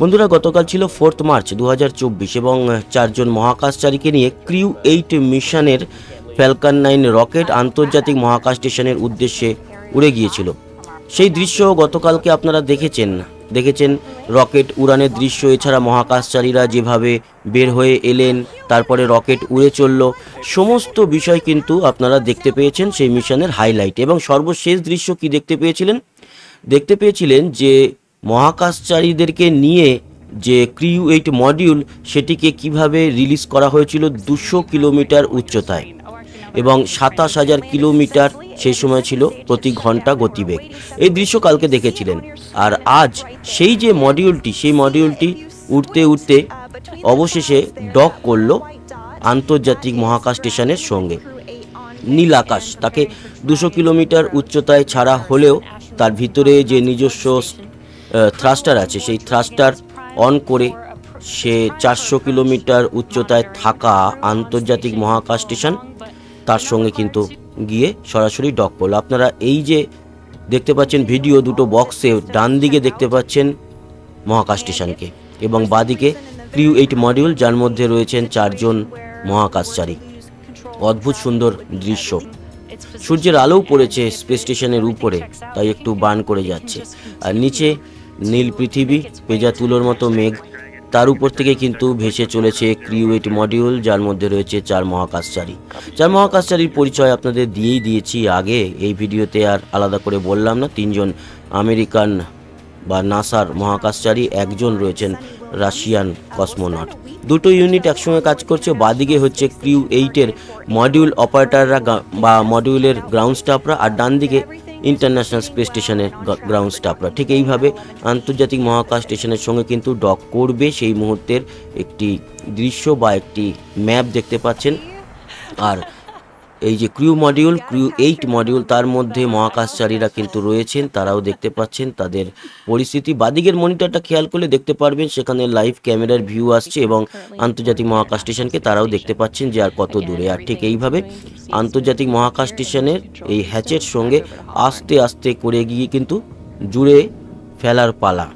বন্ধুরা, গতকাল ছিল 4 মার্চ 2024 এবং 4 জন মহাকাশচারীকে নিয়ে ক্রিউ 8 মিশনের ফ্যালকন 9 রকেট আন্তর্জাতিক মহাকাশ স্টেশনের উদ্দেশ্যে উড়ে গিয়েছিল। সেই দৃশ্য গতকালকে আপনারা দেখেছেন রকেট উড়ানের দৃশ্য। এছাড়া মহাকাশচারীরা যেভাবে বের হয়ে এলেন, তারপরে রকেট উড়ে চলল, সমস্ত বিষয় কিন্তু আপনারা দেখতে পেয়েছেন সেই মিশনের হাইলাইট। এবং সর্বশেষ দৃশ্য কি দেখতে পেয়েছিলেন যে মহাকাশচারীদেরকে নিয়ে যে ক্রিউ 8 মডিউল, সেটিকে কিভাবে রিলিজ করা হয়েছিল 200 কিলোমিটার উচ্চতায় এবং 27,000 কিলোমিটার সেই সময় ছিল প্রতি ঘন্টা গতিবেগ। এই দৃশ্য কালকে দেখেছিলেন। আর আজ সেই যে মডিউলটি, সেই মডিউলটি উড়তে উড়তে অবশেষে ডক করল আন্তর্জাতিক মহাকাশ স্টেশনের সঙ্গে। নীল আকাশ, তাকে 200 কিলোমিটার উচ্চতায় ছাড়া হলেও তার ভিতরে যে নিজস্ব থ্রাস্টার আছে, সেই থ্রাস্টার অন করে সে 400 কিলোমিটার উচ্চতায় থাকা আন্তর্জাতিক মহাকাশ স্টেশন, তার সঙ্গে কিন্তু গিয়ে সরাসরি ডক করল। আপনারা এই যে দেখতে পাচ্ছেন ভিডিও, দুটো বক্সে ডান দিকে দেখতে পাচ্ছেন মহাকাশ স্টেশনকে এবং বাঁদিকে ক্রিউ 8 মডিউল, যার মধ্যে রয়েছেন 4 জন মহাকাশচারী। অদ্ভুত সুন্দর দৃশ্য। সূর্যের আলোও পড়েছে স্পেস স্টেশনের উপরে, তাই একটু বার্ন করে যাচ্ছে। আর নিচে নীল পৃথিবী, পেঁজা তুলোর মতো মেঘ, তার উপর থেকে কিন্তু ভেসে চলেছে ক্রিউ 8 মডিউল, যার মধ্যে রয়েছে 4 মহাকাশচারী। 4 মহাকাশচারীর পরিচয় আপনাদের দিয়েই দিয়েছি আগে এই ভিডিওতে, আর আলাদা করে বললাম না। 3 জন আমেরিকান বা নাসার মহাকাশচারী, 1 জন রয়েছেন রাশিয়ান কসমোনট। দুটো ইউনিট একসঙ্গে কাজ করছে। বাঁদিকে হচ্ছে ক্রিউ 8-এর মডিউল অপারেটররা বা মডিউলের গ্রাউন্ড স্টাফরা, আর ডান দিকে ইন্টারন্যাশনাল স্পেস স্টেশনের গ্রাউন্ড স্টাফরা। ঠিক এইভাবে আন্তর্জাতিক মহাকাশ স্টেশনের সঙ্গে কিন্তু ডক করবে। সেই মুহূর্তের একটি দৃশ্য বা একটি ম্যাপ দেখতে পাচ্ছেন। আর এই যে ক্রিউ 8 মডিউল, তার মধ্যে মহাকাশচারীরা কিন্তু রয়েছেন, তারাও দেখতে পাচ্ছেন তাদের পরিস্থিতি। বাঁদিকের মনিটরটা খেয়াল করলে দেখতে পারবেন সেখানে লাইভ ক্যামেরার ভিউ আসছে এবং আন্তর্জাতিক মহাকাশ স্টেশনকে তারাও দেখতে পাচ্ছেন যে আর কত দূরে। আর ঠিক এইভাবে আন্তর্জাতিক মহাকাশ স্টেশনের এই হ্যাচের সঙ্গে আস্তে আস্তে করে গিয়ে কিন্তু জুড়ে ফেলার পালা।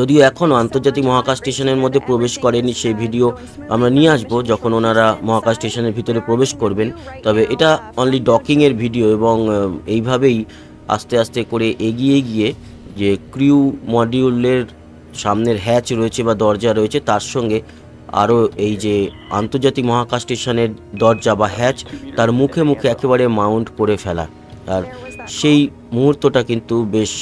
যদিও এখনও আন্তর্জাতিক মহাকাশ স্টেশনের মধ্যে প্রবেশ করেনি, সেই ভিডিও আমরা নিয়ে আসবো যখন ওনারা মহাকাশ স্টেশনের ভিতরে প্রবেশ করবেন। তবে এটা অনলি ডকিংয়ের ভিডিও। এবং এইভাবেই আস্তে আস্তে করে এগিয়ে গিয়ে যে ক্রিউ মডিউলের সামনের হ্যাচ রয়েছে বা দরজা রয়েছে, তার সঙ্গে আরও এই যে আন্তর্জাতিক মহাকাশ স্টেশনের দরজা বা হ্যাচ, তার মুখে মুখে একেবারে মাউন্ট করে ফেলা। আর সেই মুহূর্তটা কিন্তু বেশ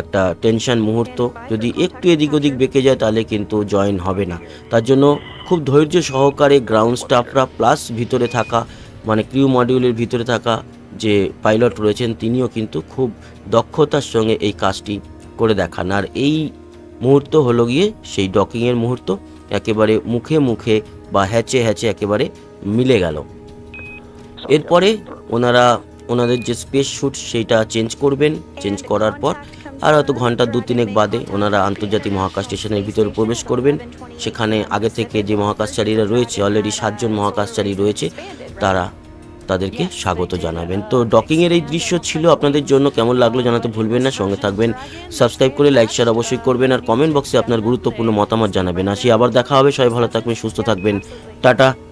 একটা টেনশন মুহূর্ত। যদি একটু এদিক ওদিক বেঁকে যায় তাহলে কিন্তু জয়েন হবে না। তার জন্য খুব ধৈর্য সহকারে গ্রাউন্ড স্টাফরা প্লাস ভিতরে থাকা মানে ক্রিউ মডিউলের ভিতরে থাকা যে পাইলট রয়েছেন, তিনিও কিন্তু খুব দক্ষতার সঙ্গে এই কাজটি করে দেখান। আর এই মুহূর্ত হলো গিয়ে সেই ডকিংয়ের মুহূর্ত, একেবারে মুখে মুখে বা হ্যাচে হ্যাচে একেবারে মিলে গেল। এরপরে ওনাদের যে স্পেস স্যুট সেইটা চেঞ্জ করবেন। চেঞ্জ করার পর আর হয়তো ঘন্টা 2-3 বাদে ওনারা আন্তর্জাতিক মহাকাশ স্টেশনের ভিতরে প্রবেশ করবেন। সেখানে আগে থেকে যে মহাকাশচারীরা রয়েছে, অলরেডি 7 জন মহাকাশচারী রয়েছে, তারা তাদেরকে স্বাগত জানাবেন। তো ডকিংয়ের এই দৃশ্য ছিল আপনাদের জন্য। কেমন লাগলো জানাতে ভুলবেন না, সঙ্গে থাকবেন, সাবস্ক্রাইব করে লাইক শেয়ার অবশ্যই করবেন, আর কমেন্ট বক্সে আপনার গুরুত্বপূর্ণ মতামত জানাবেন। আসি আবার দেখা হবে, সবাই ভালো থাকবেন, সুস্থ থাকবেন, টাটা।